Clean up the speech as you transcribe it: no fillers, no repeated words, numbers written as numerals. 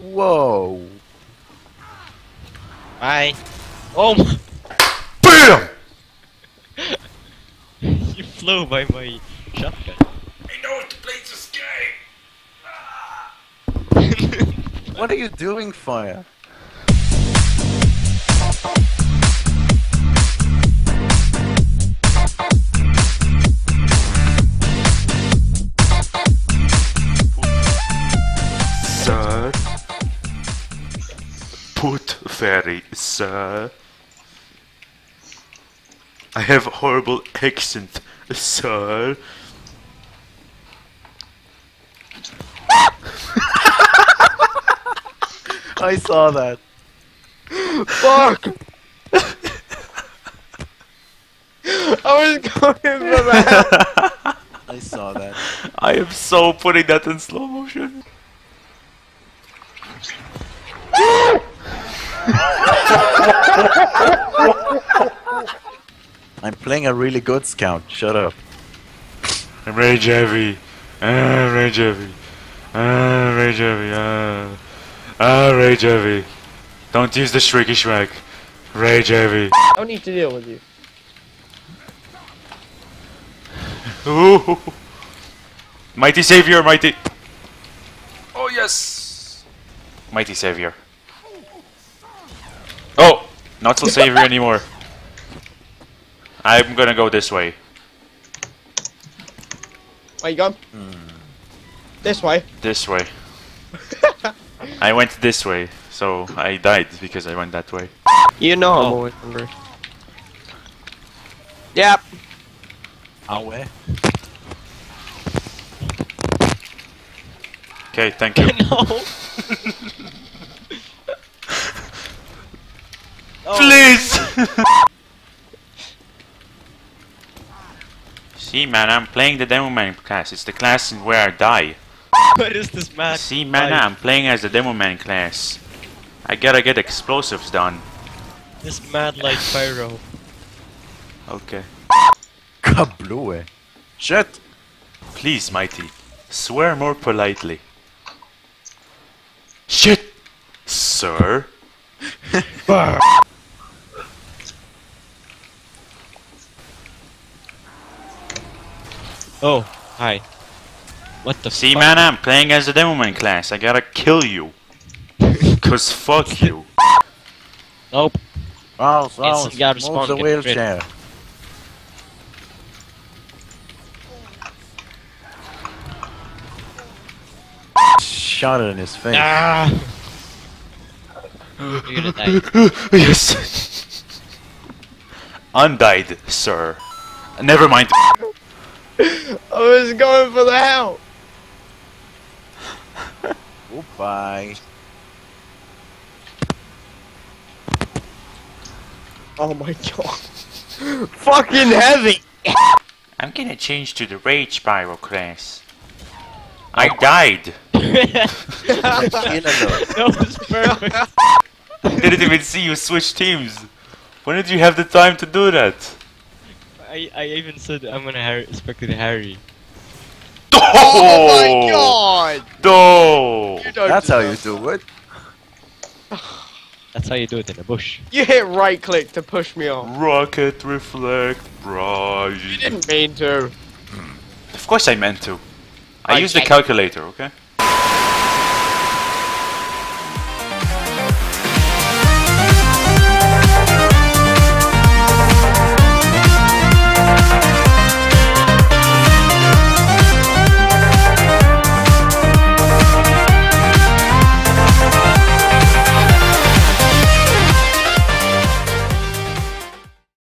Whoa. Bye. Oh my. BAM! You flew by my shotgun. I know how to play this game! What are you doing, Fire? Sir. Put fairy, sir. I have a horrible accent, sir. I saw that. Fuck! I was going for that. I saw that. I am so putting that in slow motion. I'm playing a really good scout, shut up. I'm rage heavy. Rage heavy. Rage heavy. Rage heavy. Don't use the shrieky shrek. Rage heavy. I don't need to deal with you. Ooh. Mighty savior, mighty. Oh yes. Mighty savior. Oh, not so savior anymore. I'm gonna go this way. Where you going? This way. This way. I went this way, so I died because I went that way. You know I'm always hungry. Yep. Away. Okay, thank you. No. Please. See man, I'm playing the Demoman class. It's the class in where I die. What is this man? See man, I'm playing as the Demoman class. I gotta get explosives done. This mad like pyro. Okay. Kablooey. Shit! Please, mighty. Swear more politely. Shit! Sir? Burr. Oh, hi. What the fuck? See man, I'm playing as the Demoman class. I gotta kill you. Cause fuck you. Nope. Wow, so move the wheelchair. Shot it in his face. Ah. You're gonna die. Yes. Undied, sir. Never mind. I was going for the help! Goodbye. Oh my god. Fucking heavy! I'm gonna change to the Rage Pyro class. I died! That was perfect. Didn't even see you switch teams. When did you have the time to do that? I even said I'm gonna Harry. Oh my god! No! That's how you do it. That's how you do it in the bush. You hit right click to push me off. Rocket reflect, bro. You didn't mean to. Of course I meant to. I used the calculator, okay?